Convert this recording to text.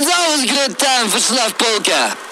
It's always a good time for Slavpolka.